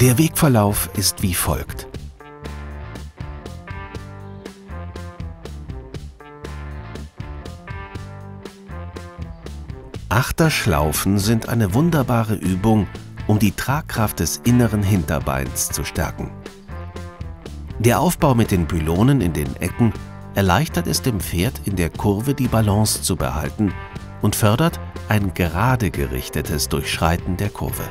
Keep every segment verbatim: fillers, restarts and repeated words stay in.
Der Wegverlauf ist wie folgt. Achterschlaufen sind eine wunderbare Übung, um die Tragkraft des inneren Hinterbeins zu stärken. Der Aufbau mit den Pylonen in den Ecken erleichtert es dem Pferd, in der Kurve die Balance zu behalten und fördert ein gerade gerichtetes Durchschreiten der Kurve.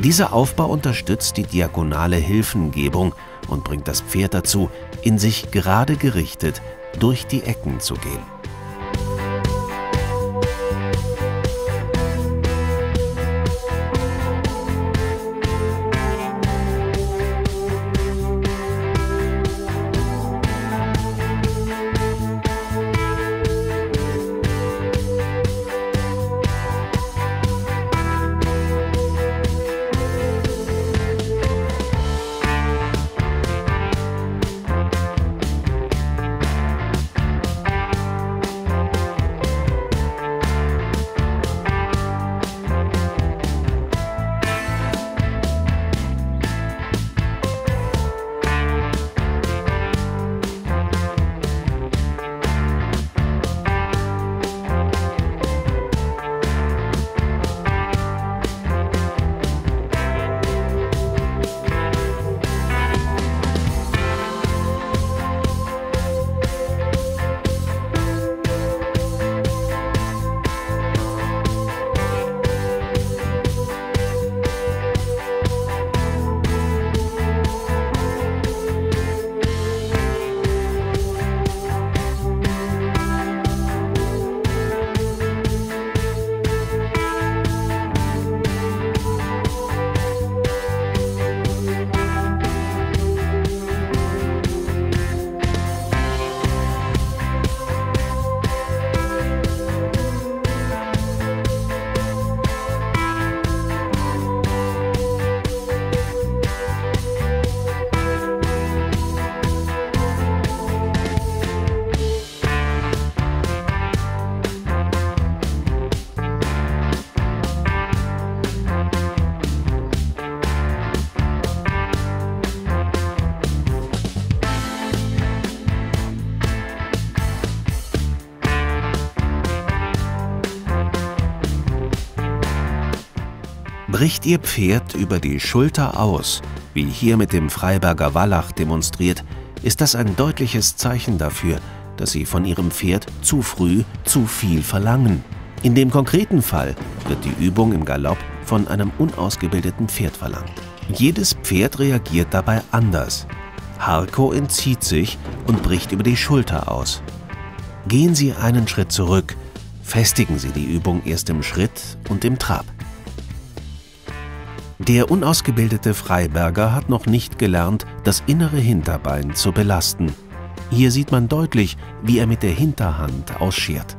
Dieser Aufbau unterstützt die diagonale Hilfengebung und bringt das Pferd dazu, in sich gerade gerichtet durch die Ecken zu gehen. Bricht Ihr Pferd über die Schulter aus, wie hier mit dem Freiberger Wallach demonstriert, ist das ein deutliches Zeichen dafür, dass Sie von Ihrem Pferd zu früh zu viel verlangen. In dem konkreten Fall wird die Übung im Galopp von einem unausgebildeten Pferd verlangt. Jedes Pferd reagiert dabei anders. Harko entzieht sich und bricht über die Schulter aus. Gehen Sie einen Schritt zurück, festigen Sie die Übung erst im Schritt und im Trab. Der unausgebildete Freiberger hat noch nicht gelernt, das innere Hinterbein zu belasten. Hier sieht man deutlich, wie er mit der Hinterhand ausschert.